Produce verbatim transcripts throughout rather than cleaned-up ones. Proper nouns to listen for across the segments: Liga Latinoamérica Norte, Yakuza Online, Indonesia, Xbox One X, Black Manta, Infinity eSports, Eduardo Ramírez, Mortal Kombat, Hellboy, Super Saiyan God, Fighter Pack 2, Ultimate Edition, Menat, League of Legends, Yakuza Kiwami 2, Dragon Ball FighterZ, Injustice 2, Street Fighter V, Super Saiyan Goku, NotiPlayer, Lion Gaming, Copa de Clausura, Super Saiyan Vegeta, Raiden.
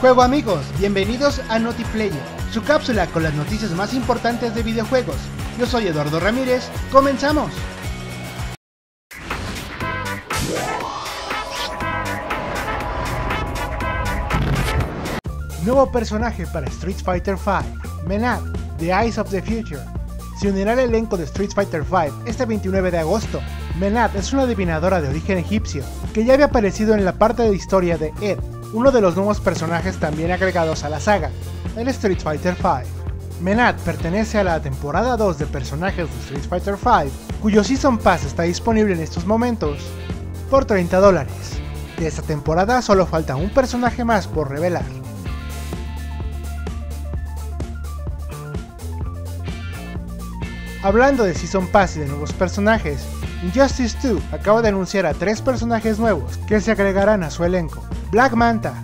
Juego amigos, bienvenidos a NotiPlayer, su cápsula con las noticias más importantes de videojuegos. Yo soy Eduardo Ramírez, comenzamos. Nuevo personaje para Street Fighter cinco, Menat, The Eyes of the Future. Se unirá al elenco de Street Fighter cinco este veintinueve de agosto. Menat es una adivinadora de origen egipcio, que ya había aparecido en la parte de historia de Ed, uno de los nuevos personajes también agregados a la saga, el Street Fighter cinco. Menat pertenece a la temporada dos de personajes de Street Fighter cinco, cuyo Season Pass está disponible en estos momentos por treinta dólares. De esta temporada solo falta un personaje más por revelar. Hablando de Season Pass y de nuevos personajes, Injustice dos acaba de anunciar a tres personajes nuevos que se agregarán a su elenco: Black Manta,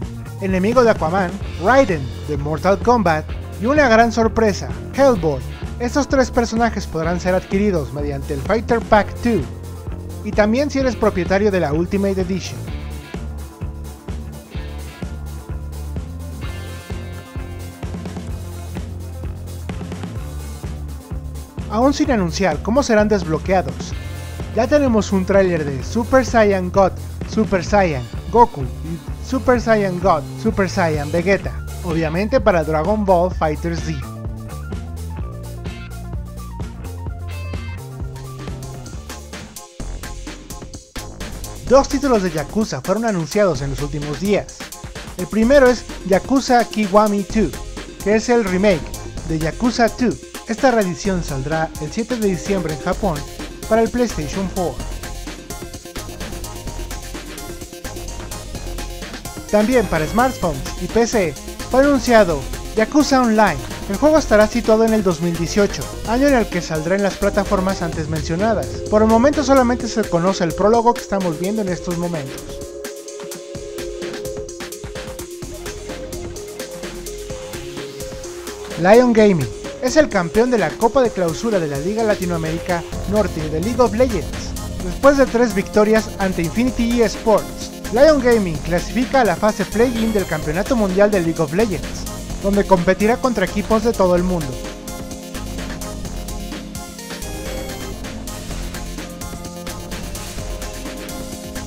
enemigo de Aquaman, Raiden de Mortal Kombat y una gran sorpresa, Hellboy. Estos tres personajes podrán ser adquiridos mediante el Fighter Pack dos y también si eres propietario de la Ultimate Edition. Aún sin anunciar cómo serán desbloqueados, ya tenemos un tráiler de Super Saiyan God, Super Saiyan Goku y Super Saiyan God, Super Saiyan Vegeta, obviamente para Dragon Ball FighterZ. Dos títulos de Yakuza fueron anunciados en los últimos días. El primero es Yakuza Kiwami dos, que es el remake de Yakuza dos. Esta reedición saldrá el siete de diciembre en Japón para el PlayStation cuatro. También para smartphones y P C fue anunciado Yakuza Online. El juego estará situado en el dos mil dieciocho, año en el que saldrá en las plataformas antes mencionadas. Por el momento solamente se conoce el prólogo que estamos viendo en estos momentos. Lion Gaming es el campeón de la Copa de Clausura de la Liga Latinoamérica Norte de League of Legends. Después de tres victorias ante Infinity eSports, Lion Gaming clasifica a la fase play-in del Campeonato Mundial de League of Legends, donde competirá contra equipos de todo el mundo.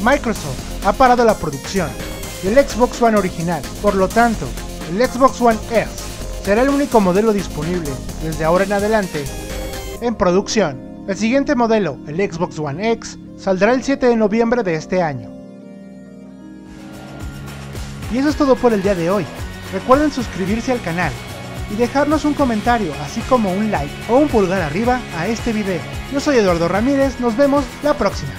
Microsoft ha parado la producción del Xbox One original, por lo tanto, el Xbox One X será el único modelo disponible desde ahora en adelante en producción. El siguiente modelo, el Xbox One X, saldrá el siete de noviembre de este año. Y eso es todo por el día de hoy. Recuerden suscribirse al canal y dejarnos un comentario, así como un like o un pulgar arriba a este video. Yo soy Eduardo Ramírez, nos vemos la próxima.